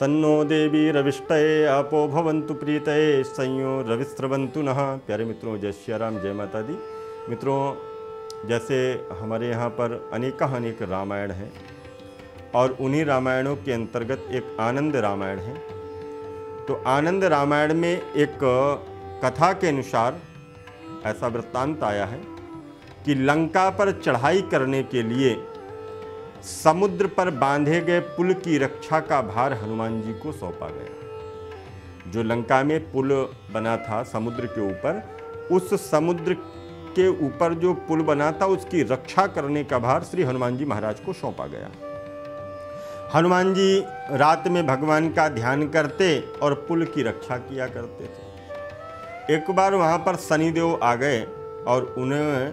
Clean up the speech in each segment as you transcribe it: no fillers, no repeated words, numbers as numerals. सन्नो देवी रविष्टये आपो भवन्तु प्रीतये संयो रविस्रवंतु नः। प्यारे मित्रों, जय श्री राम, जय माता दी। मित्रों, जैसे हमारे यहाँ पर अनेक रामायण है और उन्हीं रामायणों के अंतर्गत एक आनंद रामायण है। तो आनंद रामायण में एक कथा के अनुसार ऐसा वृत्तांत आया है कि लंका पर चढ़ाई करने के लिए समुद्र पर बांधे गए पुल की रक्षा का भार हनुमान जी को सौंपा गया। जो लंका में पुल बना था समुद्र के ऊपर, उस समुद्र के ऊपर जो पुल बना था उसकी रक्षा करने का भार श्री हनुमान जी महाराज को सौंपा गया। हनुमान जी रात में भगवान का ध्यान करते और पुल की रक्षा किया करते थे। एक बार वहाँ पर शनि देव आ गए और उन्हें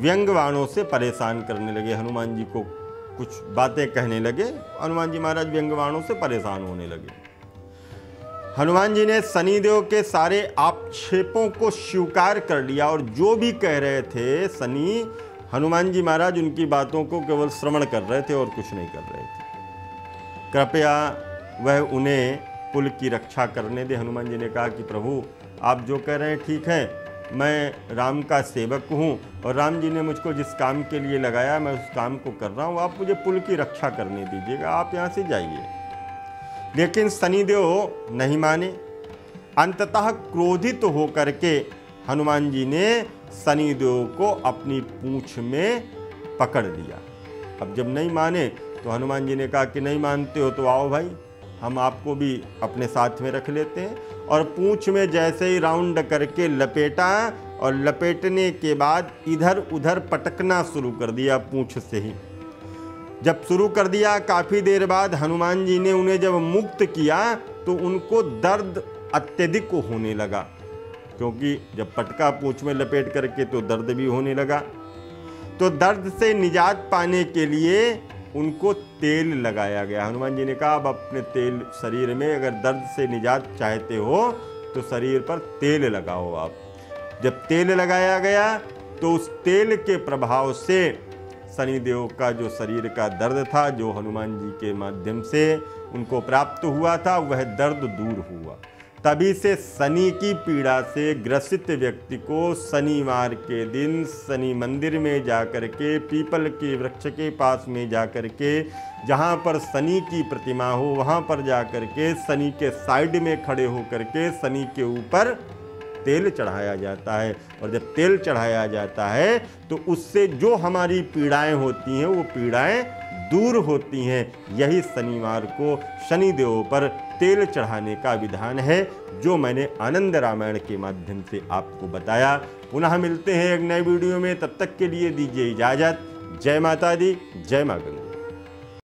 व्यंग बाणों से परेशान करने लगे। हनुमान जी को कुछ बातें कहने लगे। हनुमान जी महाराज व्यंग बाणों से परेशान होने लगे। हनुमान जी ने शनिदेव के सारे आक्षेपों को स्वीकार कर लिया और जो भी कह रहे थे शनि, हनुमान जी महाराज उनकी बातों को केवल श्रवण कर रहे थे और कुछ नहीं कर रहे थे। कृपया वह उन्हें पुल की रक्षा करने दे। हनुमान जी ने कहा कि प्रभु, आप जो कह रहे हैं ठीक है, मैं राम का सेवक हूँ और राम जी ने मुझको जिस काम के लिए लगाया मैं उस काम को कर रहा हूँ। आप मुझे पुल की रक्षा करने दीजिएगा, आप यहाँ से जाइए। लेकिन शनिदेव नहीं माने। अंततः क्रोधित होकर के हनुमान जी ने शनिदेव को अपनी पूँछ में पकड़ लिया। अब जब नहीं माने तो हनुमान जी ने कहा कि नहीं मानते हो तो आओ भाई, हम आपको भी अपने साथ में रख लेते हैं। और पूँछ में जैसे ही राउंड करके लपेटा और लपेटने के बाद इधर उधर पटकना शुरू कर दिया पूँछ से ही। जब शुरू कर दिया, काफ़ी देर बाद हनुमान जी ने उन्हें जब मुक्त किया तो उनको दर्द अत्यधिक होने लगा, क्योंकि जब पटका पूँछ में लपेट करके तो दर्द भी होने लगा। तो दर्द से निजात पाने के लिए उनको तेल लगाया गया। हनुमान जी ने कहा अब अपने तेल शरीर में, अगर दर्द से निजात चाहते हो तो शरीर पर तेल लगाओ आप। जब तेल लगाया गया तो उस तेल के प्रभाव से शनिदेव का जो शरीर का दर्द था, जो हनुमान जी के माध्यम से उनको प्राप्त हुआ था, वह दर्द दूर हुआ। तभी से शनि की पीड़ा से ग्रसित व्यक्ति को शनिवार के दिन शनि मंदिर में जाकर के, पीपल के वृक्ष के पास में जाकर के, जहाँ पर शनि की प्रतिमा हो वहाँ पर जाकर के शनि के साइड में खड़े होकर के शनि के ऊपर तेल चढ़ाया जाता है। और जब तेल चढ़ाया जाता है तो उससे जो हमारी पीड़ाएं होती हैं वो पीड़ाएं दूर होती हैं। यही शनिवार को शनिदेव पर तेल चढ़ाने का विधान है, जो मैंने आनंद रामायण के माध्यम से आपको बताया। पुनः मिलते हैं एक नए वीडियो में, तब तक के लिए दीजिए इजाज़त। जय माता दी, जय माँ गंगा।